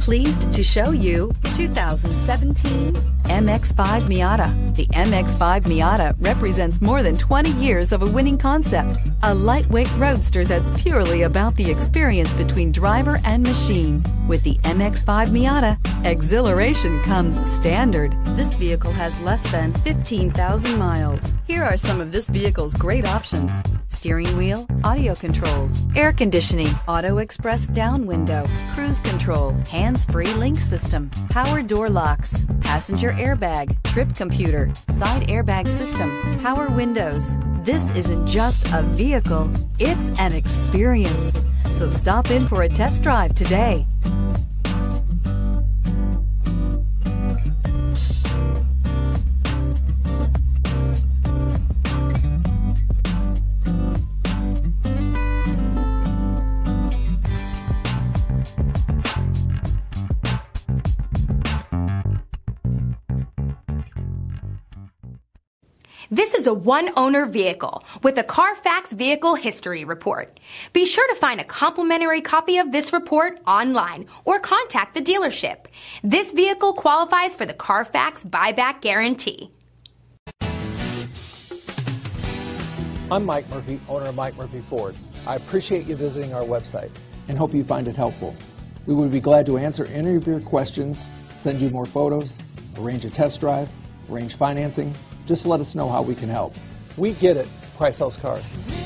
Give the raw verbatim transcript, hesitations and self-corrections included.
pleased to show you the two thousand seventeen M X five Miata. The M X five Miata represents more than twenty years of a winning concept, a lightweight roadster that's purely about the experience between driver and machine. With the M X five Miata, exhilaration comes standard. This vehicle has less than fifteen thousand miles. Here are some of this vehicle's great options: steering wheel audio controls, air conditioning, auto express down window, cruise control, hands-free link system, power door locks, passenger airbag, trip computer, side airbag system, power windows. This isn't just a vehicle, it's an experience. So stop in for a test drive today. This is a one-owner vehicle with a Carfax Vehicle History Report. Be sure to find a complimentary copy of this report online or contact the dealership. This vehicle qualifies for the Carfax Buyback Guarantee. I'm Mike Murphy, owner of Mike Murphy Ford. I appreciate you visiting our website and hope you find it helpful. We would be glad to answer any of your questions, send you more photos, arrange a test drive, arrange financing. Just let us know how we can help. We get it. Price sells cars.